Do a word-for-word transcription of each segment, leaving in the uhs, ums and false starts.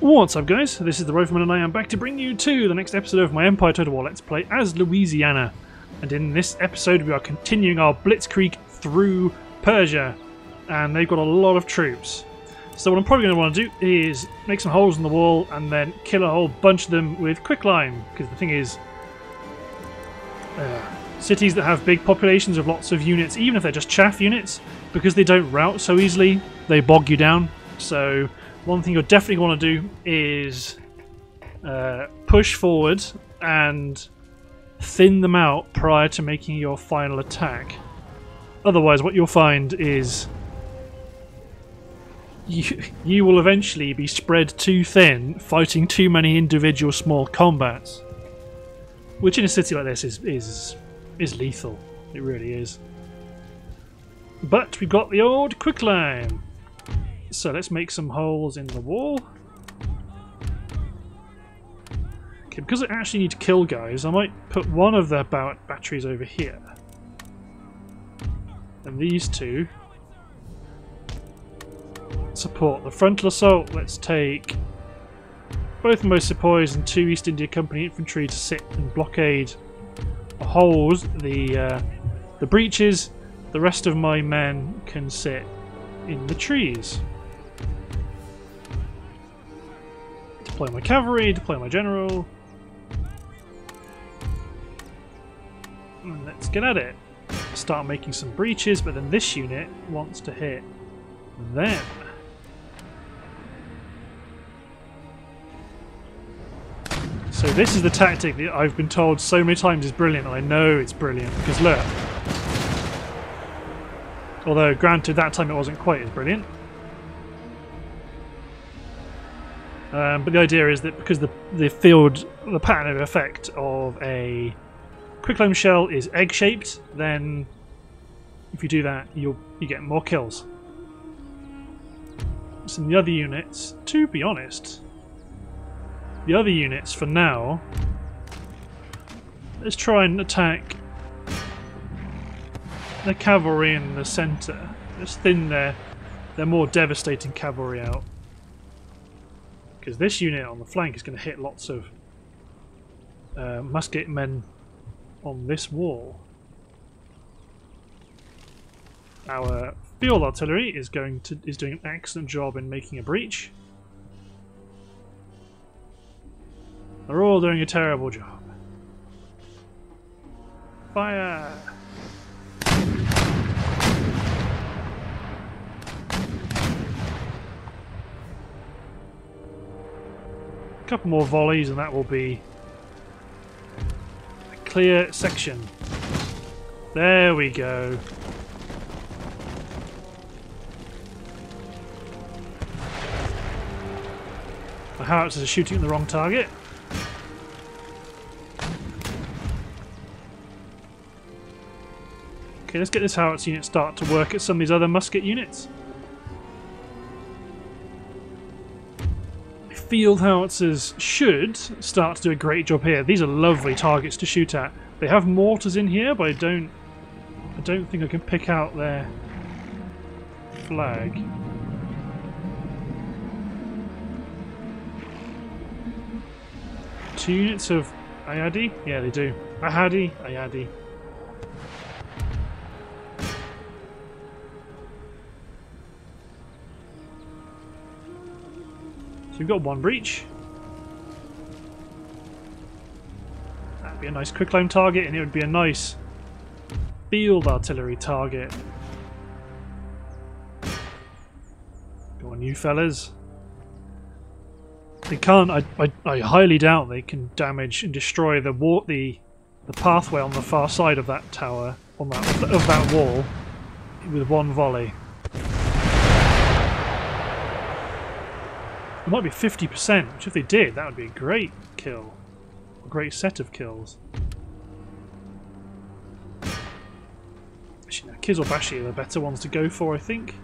What's up guys, this is the Roverman and I am back to bring you to the next episode of my Empire Total War Let's Play as Louisiana. And in this episode we are continuing our blitzkrieg through Persia. And they've got a lot of troops. So what I'm probably going to want to do is make some holes in the wall and then kill a whole bunch of them with quicklime. Because the thing is, uh, cities that have big populations of lots of units, even if they're just chaff units, because they don't rout so easily, they bog you down. So one thing you'll definitely want to do is uh, push forward and thin them out prior to making your final attack. Otherwise what you'll find is you, you will eventually be spread too thin fighting too many individual small combats, which in a city like this is, is, is lethal. It really is. But we've got the old quicklime. So let's make some holes in the wall. Okay, because I actually need to kill guys, I might put one of their batteries over here. And these two support the frontal assault. Let's take both my sepoys and two East India Company infantry to sit and blockade the holes, the, uh, the breaches. The rest of my men can sit in the trees. Deploy my cavalry, deploy my general. And let's get at it. Start making some breaches, but then this unit wants to hit them. So this is the tactic that I've been told so many times is brilliant, and I know it's brilliant, because look. Although, granted, that time it wasn't quite as brilliant. Um, but the idea is that because the the field, the pattern of effect of a quicklime shell is egg-shaped, then if you do that, you'll you get more kills. So the other units, to be honest, the other units for now, let's try and attack the cavalry in the centre. Let's thin their their more devastating cavalry out. Because this unit on the flank is going to hit lots of uh, musket men on this wall. Our field artillery is going to is doing an excellent job in making a breach. They're all doing a terrible job. Fire! A couple more volleys and that will be a clear section. There we go. The howitzers are shooting at the wrong target. Okay, let's get this howitzer unit start to work at some of these other musket units. Field howitzers should start to do a great job here. These are lovely targets to shoot at. They have mortars in here, but I don't I don't think I can pick out their flag. Two units of Ayadi? Yeah, they do. Ahadi, Ayadi. So we've got one breach. That'd be a nice quicklime target, and it would be a nice field artillery target. Go on, you fellas. They can't. I, I, I highly doubt they can damage and destroy the war, the the pathway on the far side of that tower, on that of that wall, with one volley. It might be fifty percent, which if they did, that would be a great kill. A great set of kills. Actually, no, Kizilbashi are the better ones to go for, I think.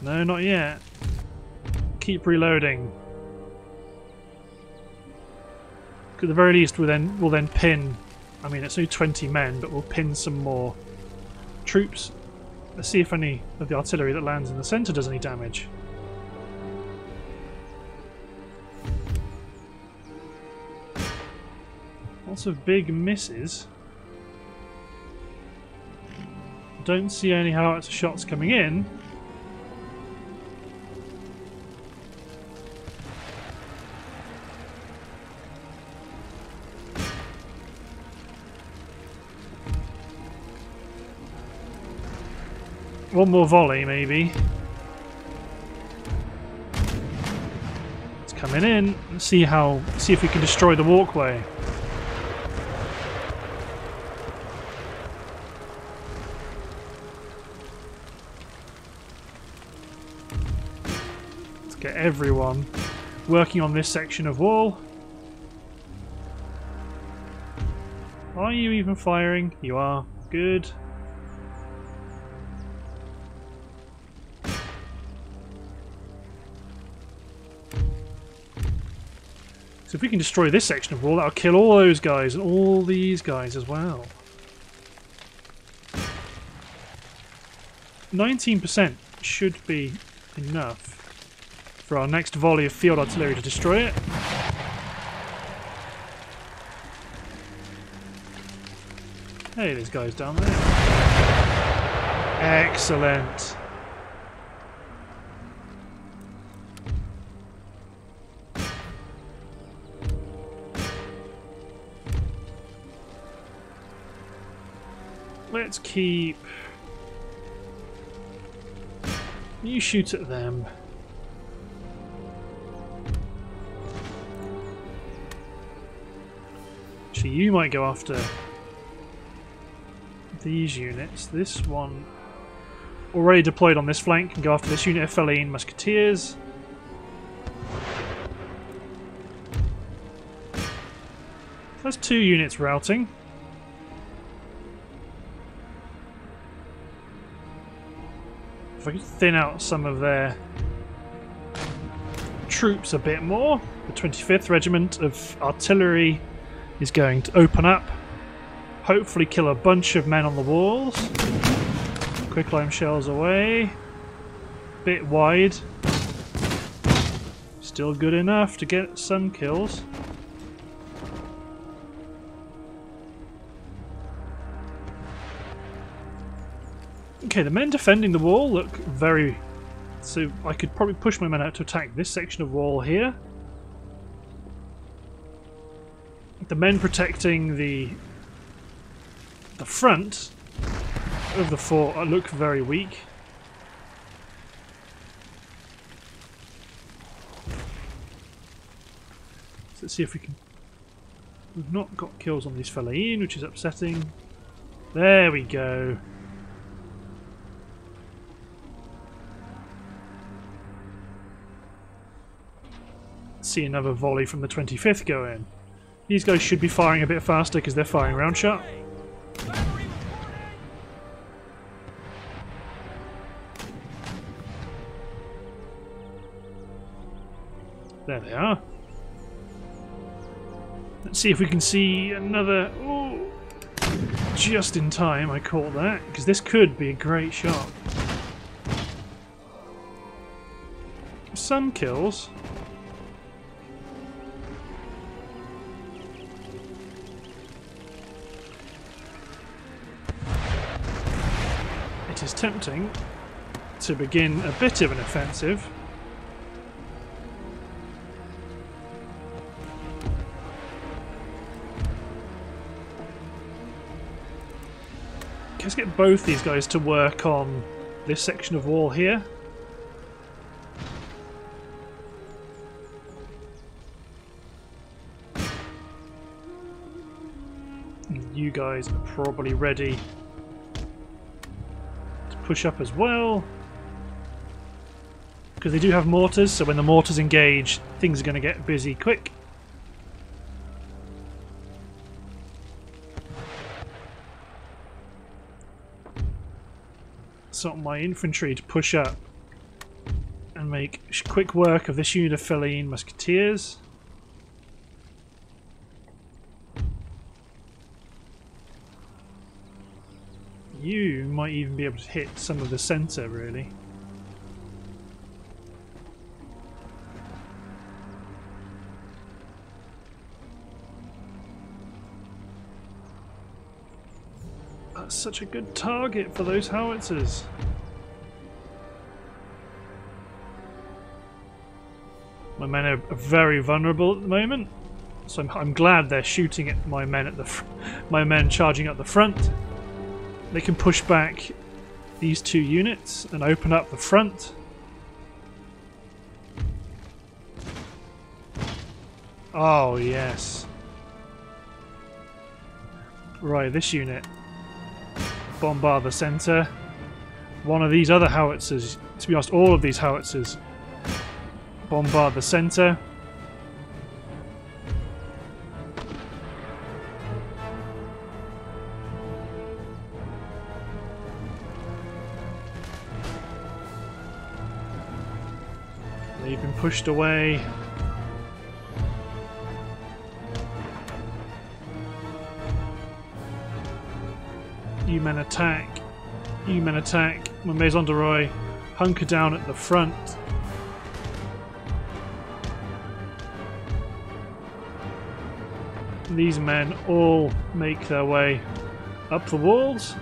No, not yet. Keep reloading. At the very least, we'll then, we'll then pin... I mean, it's only twenty men, but we'll pin some more troops Let's see if any of the artillery that lands in the centre does any damage. Lots of big misses. Don't see any howitzer shots coming in. One more volley, maybe. It's coming in. Let's see how. See if we can destroy the walkway. Let's get everyone working on this section of wall. Are you even firing? You are. Good. So if we can destroy this section of wall, that'll kill all those guys and all these guys as well. nineteen percent should be enough for our next volley of field artillery to destroy it. Hey, there's guys down there. Excellent. Let's keep... You shoot at them. Actually, you might go after these units. This one already deployed on this flank can go after this unit of Fellaheen musketeers. So that's two units routing. If I could thin out some of their troops a bit more. The twenty-fifth Regiment of Artillery is going to open up. Hopefully kill a bunch of men on the walls. Quicklime shells away. Bit wide. Still good enough to get some kills. Okay, the men defending the wall look very... So I could probably push my men out to attack this section of wall here. The men protecting the the front of the fort look very weak. So let's see if we can... We've not got kills on these Fellaheen, which is upsetting. There we go. See another volley from the twenty-fifth go in. These guys should be firing a bit faster because they're firing round shot. There they are. Let's see if we can see another... Ooh, just in time I caught that, because this could be a great shot. Some kills. Is tempting to begin a bit of an offensive. Let's get both these guys to work on this section of wall here. You guys are probably ready. Push up as well, because they do have mortars, so when the mortars engage things are going to get busy quick. So my infantry to push up and make quick work of this unit of Fellaheen musketeers. you might even be able to hit some of the centre, really. That's such a good target for those howitzers. My men are very vulnerable at the moment, so I'm, I'm glad they're shooting at my men at the fr my men charging up the front. They can push back these two units and open up the front. Oh yes. Right, this unit bombard the centre. One of these other howitzers, to be honest, all of these howitzers bombard the centre. They've been pushed away. You men attack. You men attack. My Maison du Roi hunker down at the front. These men all make their way up the walls.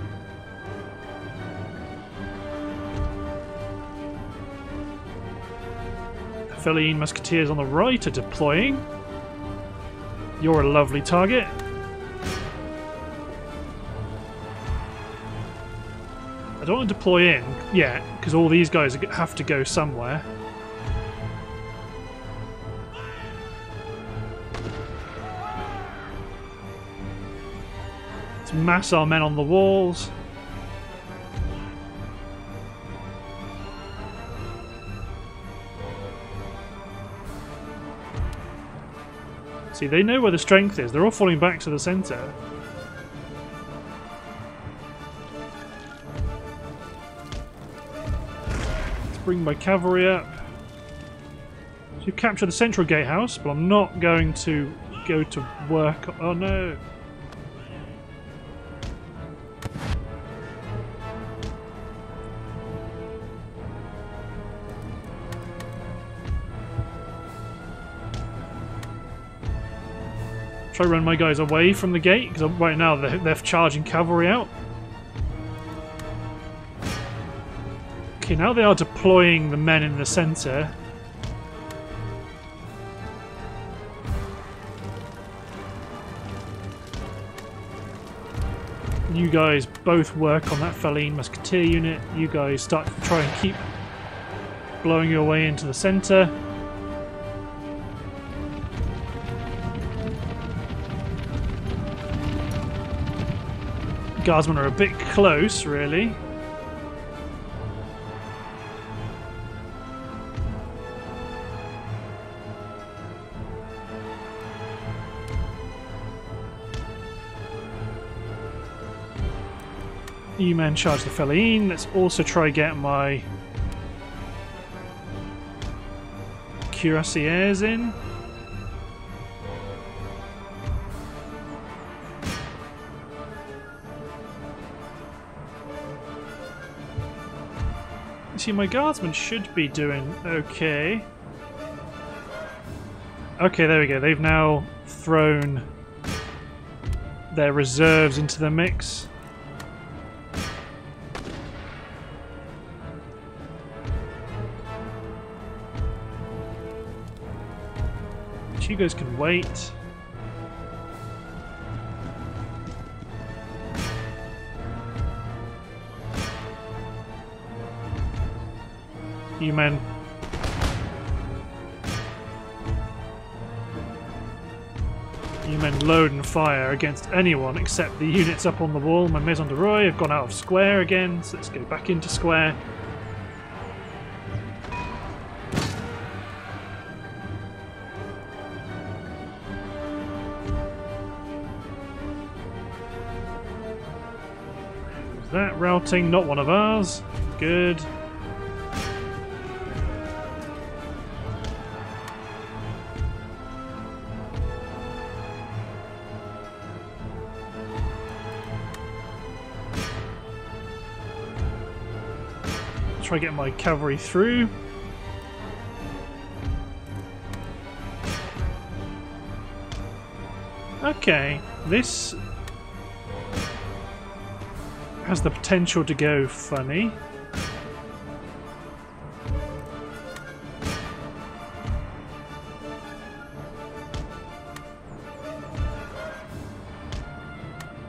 The Fellaheen musketeers on the right are deploying. You're a lovely target. I don't want to deploy in yet, because all these guys have to go somewhere. Mass our men on the walls. See, they know where the strength is. They're all falling back to the centre. Let's bring my cavalry up to capture the central gatehouse, but I'm not going to go to work. Oh no. Try to run my guys away from the gate, because right now they're, they're charging cavalry out. Okay, now they are deploying the men in the centre. You guys both work on that Fellaheen musketeer unit. You guys start to try and keep blowing your way into the centre. Guardsmen are a bit close, really. You men charge the Fellaheen. Let's also try get my cuirassiers in. My guardsmen should be doing okay. Okay, there we go. They've now thrown their reserves into the mix. But you guys can wait. You men You men load and fire against anyone except the units up on the wall. My Maison du Roi have gone out of square again, so let's go back into square. Is that routing? Not one of ours. Good. try to get my cavalry through. Okay, this has the potential to go funny.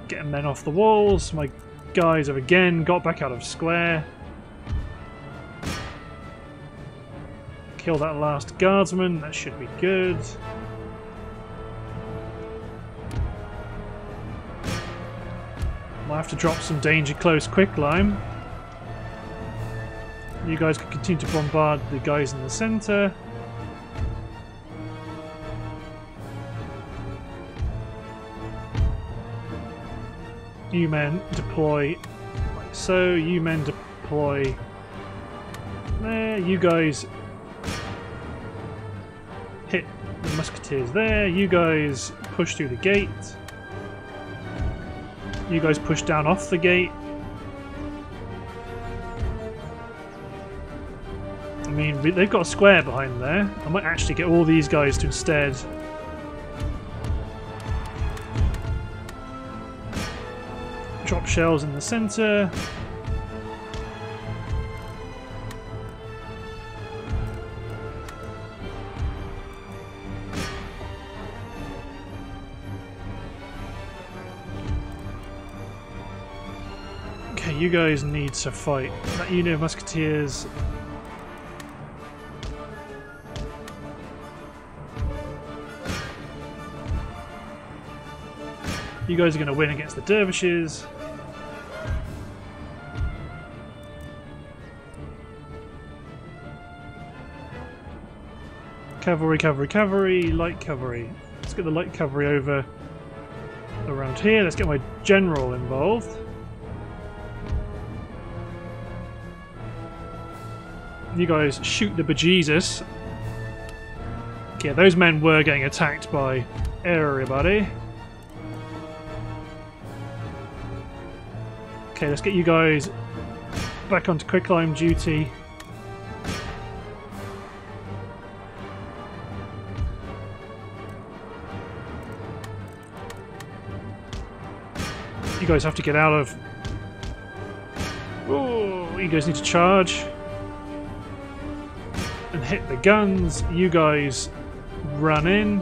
Getting men off the walls. My guys have again got back out of square. Kill that last guardsman. That should be good. Might have to drop some danger close quicklime. You guys can continue to bombard the guys in the centre. You men deploy like so. You men deploy there. You guys hit the musketeers there. You guys push through the gate. You guys push down off the gate. I mean, they've got a square behind there. I might actually get all these guys to instead drop shells in the centre. You guys need to fight. That unit of musketeers. You guys are going to win against the dervishes. Cavalry, cavalry, cavalry, light cavalry. Let's get the light cavalry over around here. Let's get my general involved. You guys shoot the bejesus. Yeah, those men were getting attacked by everybody. Okay, let's get you guys back onto quicklime duty. You guys have to get out of... Oh, you guys need to charge. And hit the guns. You guys run in.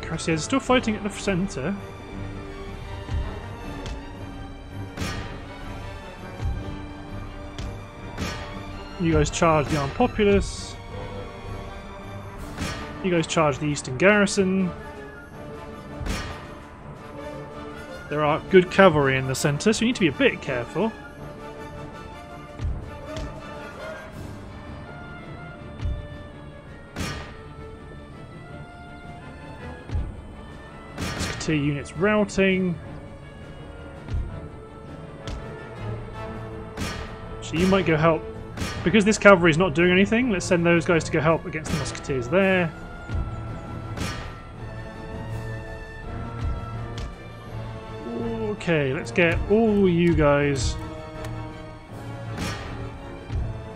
Cuirassiers are still fighting at the centre. You guys charge the armed populace. You guys charge the eastern garrison. There are good cavalry in the centre, so you need to be a bit careful. Musketeer units routing. So you might go help. Because this cavalry is not doing anything, let's send those guys to go help against the musketeers there. Okay, let's get all you guys.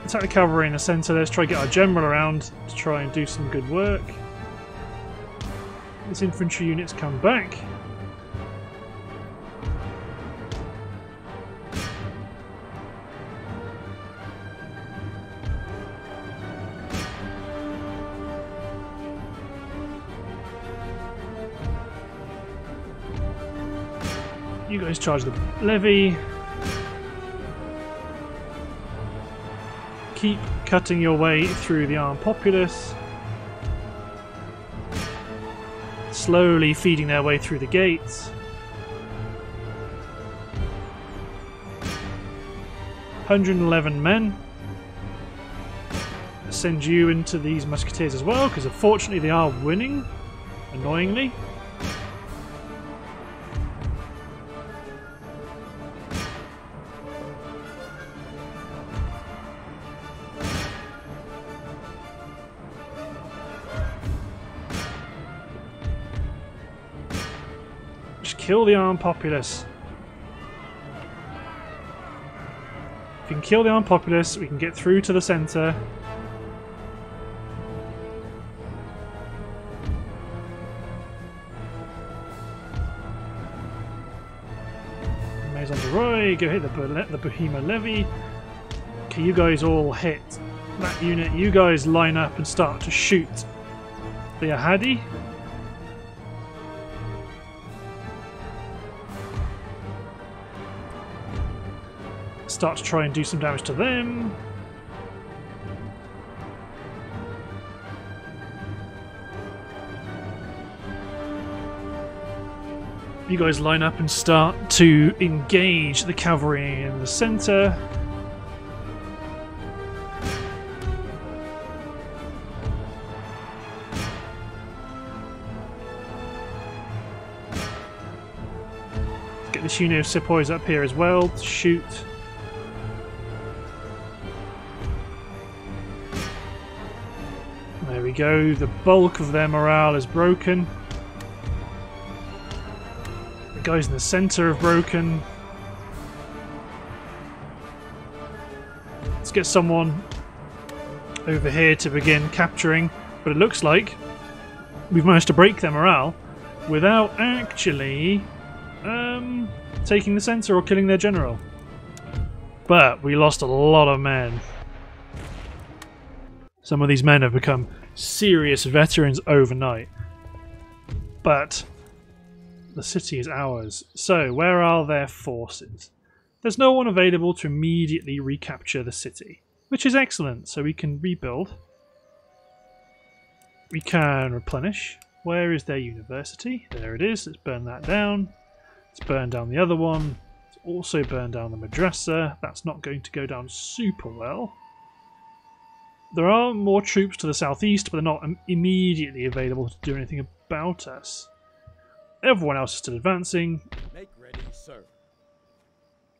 Attack the cavalry in the centre. Let's try to get our general around to try and do some good work. This infantry unit's come back. You guys charge the levy. Keep cutting your way through the armed populace. Slowly feeding their way through the gates. one hundred eleven men. Send you into these musketeers as well, because unfortunately they are winning, annoyingly. Kill the armed populace. If we can kill the armed populace, we can get through to the centre. Maison du Roi, go hit the, the Bohemia levy. Okay, you guys all hit that unit. You guys line up and start to shoot the Ahadi. Start to try and do some damage to them. You guys line up and start to engage the cavalry in the centre. Get this unit of sepoys up here as well to shoot. There we go, the bulk of their morale is broken. The guys in the centre have broken. Let's get someone over here to begin capturing, but it looks like we've managed to break their morale without actually um, taking the centre or killing their general. But we lost a lot of men. Some of these men have become serious veterans overnight. But the city is ours. So where are their forces? There's no one available to immediately recapture the city, which is excellent. So we can rebuild. We can replenish. Where is their university? There it is. Let's burn that down. Let's burn down the other one. Let's also burn down the madrasa. That's not going to go down super well. There are more troops to the southeast, but they're not immediately available to do anything about us. Everyone else is still advancing. Make ready, sir.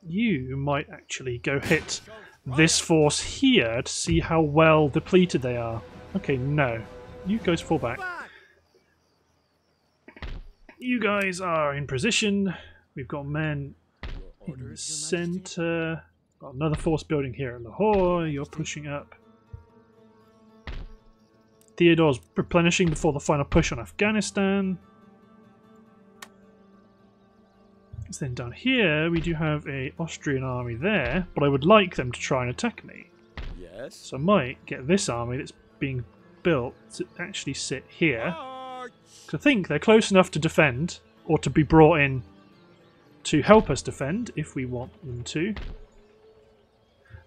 You might actually go hit this force here to see how well depleted they are. Okay, no. You guys fall back. You guys are in position. We've got men in the centre. Got another force building here at Lahore. You're pushing up. Theodore's replenishing before the final push on Afghanistan. So then down here we do have a Austrian army there, but I would like them to try and attack me. Yes. So I might get this army that's being built to actually sit here. Because I think they're close enough to defend, or to be brought in to help us defend if we want them to.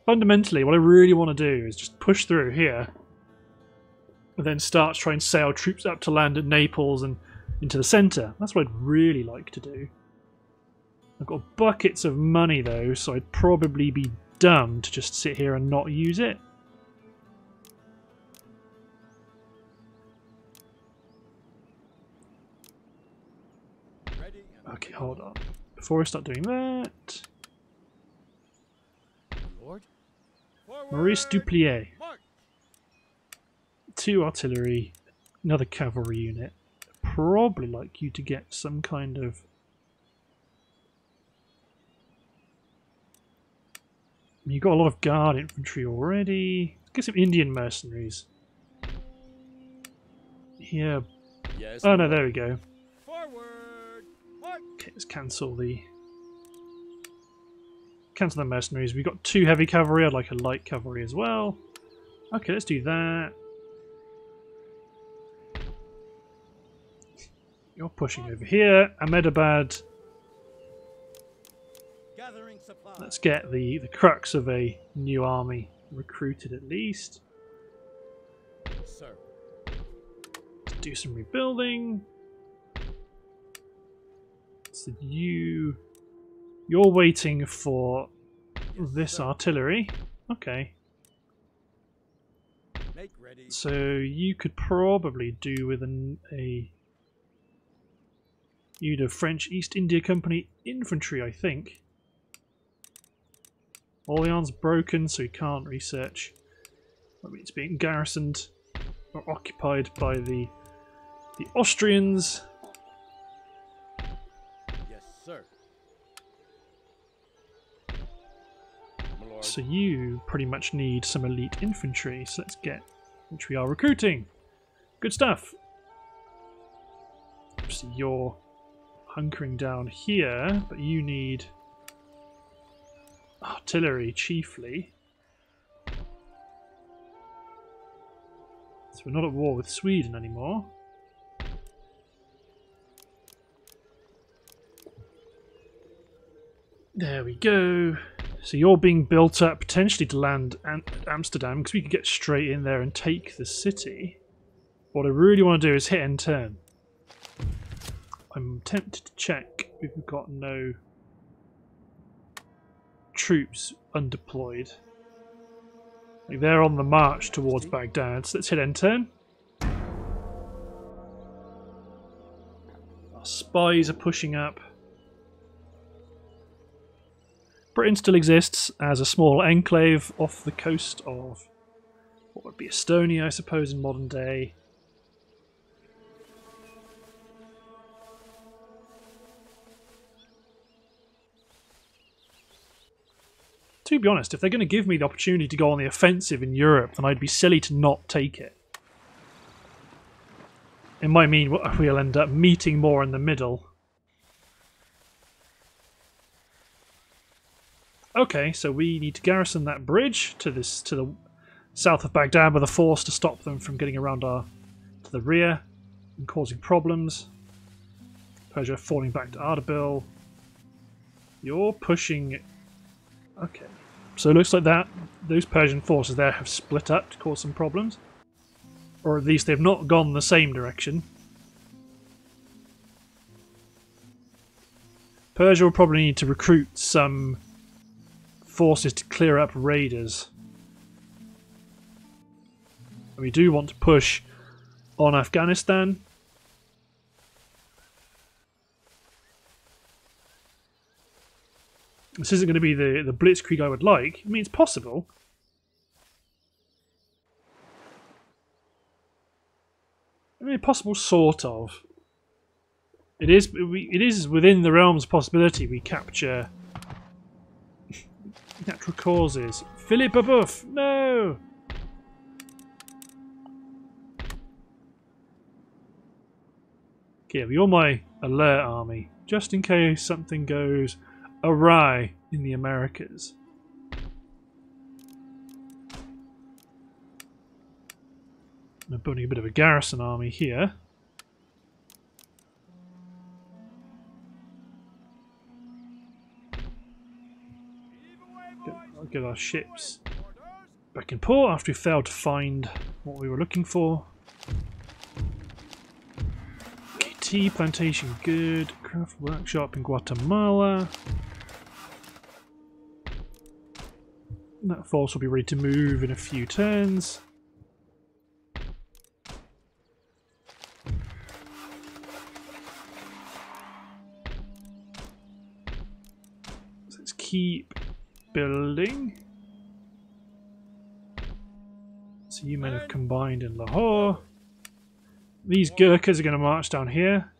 Fundamentally, what I really want to do is just push through here. And then start to try and sail troops up to land at Naples and into the centre. That's what I'd really like to do. I've got buckets of money though, so I'd probably be dumb to just sit here and not use it. Okay, hold on. Before I start doing that... Maurice Duplier. Two artillery, another cavalry unit. Probably like you to get some kind of you got a lot of guard infantry already. Let's get some Indian mercenaries. Yeah. Yes, oh no, there we go. Forward. Okay, let's cancel the cancel the mercenaries. We've got two heavy cavalry, I'd like a light cavalry as well. Okay, let's do that. You're pushing over here, Ahmedabad. Let's get the, the crux of a new army recruited at least. So. Let's do some rebuilding. So you, you're waiting for this artillery. Okay. So you could probably do with an, a... You'd have French East India Company infantry, I think. Orleans broken, so you can't research. I mean, it's being garrisoned or occupied by the the Austrians. So you pretty much need some elite infantry. So let's get, which we are recruiting. Good stuff. So you're hunkering down here, but you need artillery chiefly. So we're not at war with Sweden anymore. There we go. So you're being built up potentially to land at Amsterdam, because we can get straight in there and take the city. What I really want to do is hit and turn. I'm tempted to check if we've got no troops undeployed. Like they're on the march towards Baghdad, so let's hit end turn. Our spies are pushing up. Britain still exists as a small enclave off the coast of what would be Estonia, I suppose, in modern day. To be honest, if they're going to give me the opportunity to go on the offensive in Europe, then I'd be silly to not take it. It might mean we'll end up meeting more in the middle. Okay, so we need to garrison that bridge to this to the south of Baghdad with a force to stop them from getting around our to the rear and causing problems. Persia falling back to Ardabil. You're pushing. Okay, so it looks like that those Persian forces there have split up to cause some problems. Or at least they've not gone the same direction. Persia will probably need to recruit some forces to clear up raiders. And we do want to push on Afghanistan. This isn't going to be the, the blitzkrieg I would like. I mean, it's possible. I mean, possible sort of. It is we, it is within the realms of possibility we capture natural causes. Philip Abouf! No! Okay, you're my alert army. Just in case something goes awry in the Americas. We're building a bit of a garrison army here. Get, get our ships back in port after we failed to find what we were looking for. Tea plantation, good. Craft workshop in Guatemala. That force will be ready to move in a few turns. So let's keep building. So you men have combined in Lahore. These Gurkhas are going to march down here.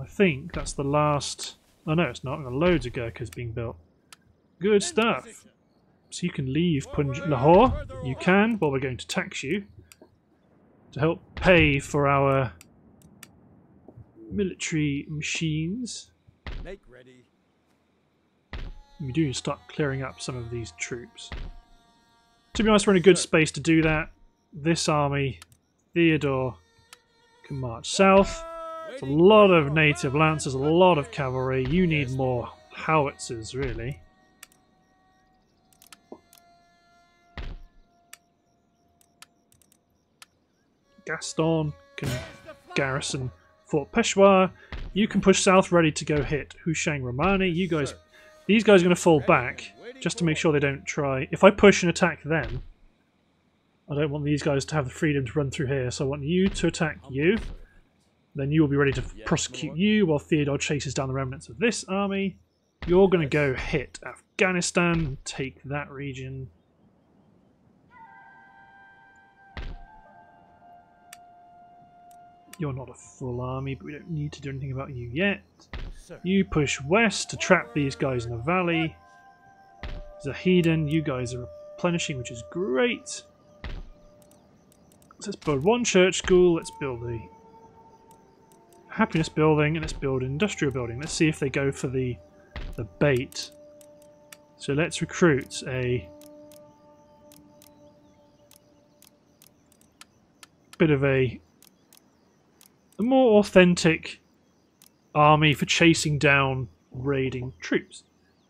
I think that's the last... Oh no, it's not. There are loads of Gurkhas being built. Good stuff. So you can leave Punj Lahore. You can, but we're going to tax you to help pay for our military machines. Make ready. We do need to start clearing up some of these troops. To be honest, we're in a good space to do that. This army, Theodore... can march south. It's a lot of native lancers, a lot of cavalry. You need more howitzers, really. Gaston can garrison Fort Peshawar. You can push south, ready to go hit Hushang Romani. You guys, these guys are going to fall back just to make sure they don't try. If I push and attack them, I don't want these guys to have the freedom to run through here, so I want you to attack you. Then you will be ready to yes, prosecute Lord. you while Theodore chases down the remnants of this army. You're going to go hit Afghanistan, take that region. You're not a full army, but we don't need to do anything about you yet. You push west to trap these guys in the valley. Zahedan, you guys are replenishing, which is great. So let's build one church school, let's build the happiness building, and let's build an industrial building. Let's see if they go for the the bait. So let's recruit a bit of a, a more authentic army for chasing down raiding troops.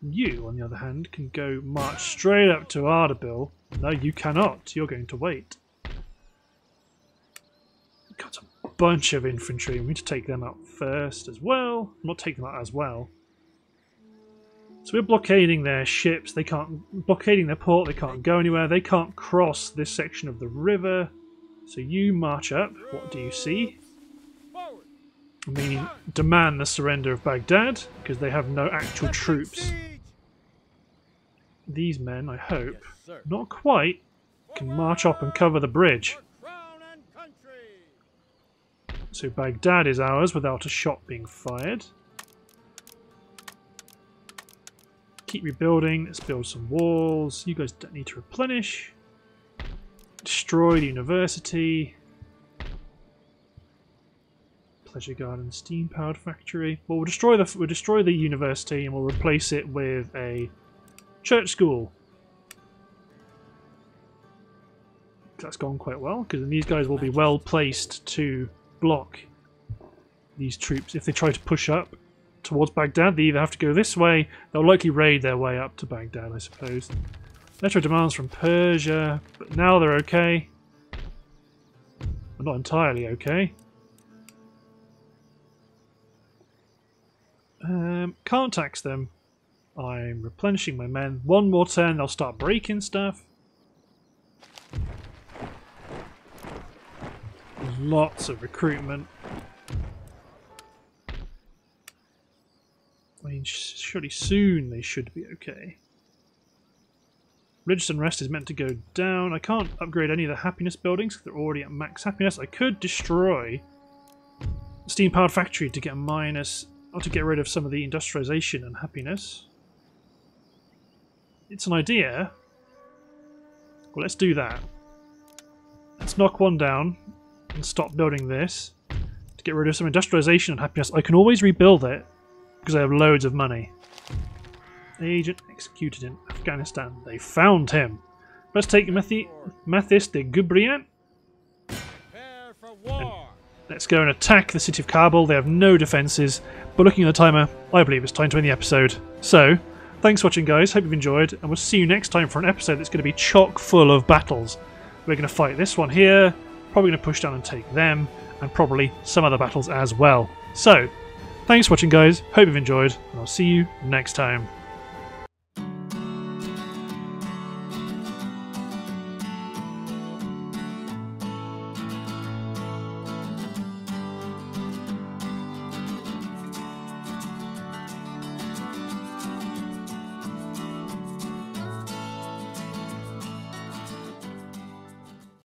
You, on the other hand, can go march straight up to Ardabil. No, you cannot. You're going to wait. We've got a bunch of infantry. We need to take them out first as well. Not take them out as well. So we're blockading their ships. They can't... Blockading their port. They can't go anywhere. They can't cross this section of the river. So you march up. What do you see? Meaning demand the surrender of Baghdad, because they have no actual troops. These men, I hope, yes, not quite, can march up and cover the bridge. So Baghdad is ours without a shot being fired. Keep rebuilding, let's build some walls. You guys don't need to replenish. Destroy the university. Pleasure garden, steam powered factory. Well, we'll destroy the we'll destroy the university and we'll replace it with a church school. That's gone quite well, because then these guys will be well placed to block these troops if they try to push up towards Baghdad. They either have to go this way, they'll likely raid their way up to Baghdad, I suppose. Letter of demands from Persia, but now they're okay. Well, not entirely okay. Um, can't tax them. I'm replenishing my men. One more turn, they'll start breaking stuff. Lots of recruitment. I mean, surely soon they should be okay. Religious unrest is meant to go down. I can't upgrade any of the happiness buildings because they're already at max happiness. I could destroy the steam powered factory to get a minus... Or to get rid of some of the industrialization and happiness. It's an idea. Well, let's do that. Let's knock one down and stop building this to get rid of some industrialization and happiness. I can always rebuild it because I have loads of money. Agent executed in Afghanistan. They found him. Let's take Mathis de Gubriant. Prepare for war. Let's go and attack the city of Kabul. They have no defences, but looking at the timer, I believe it's time to end the episode. So, thanks for watching, guys. Hope you've enjoyed, and we'll see you next time for an episode that's going to be chock full of battles. We're going to fight this one here, probably going to push down and take them, and probably some other battles as well. So, thanks for watching, guys. Hope you've enjoyed, and I'll see you next time.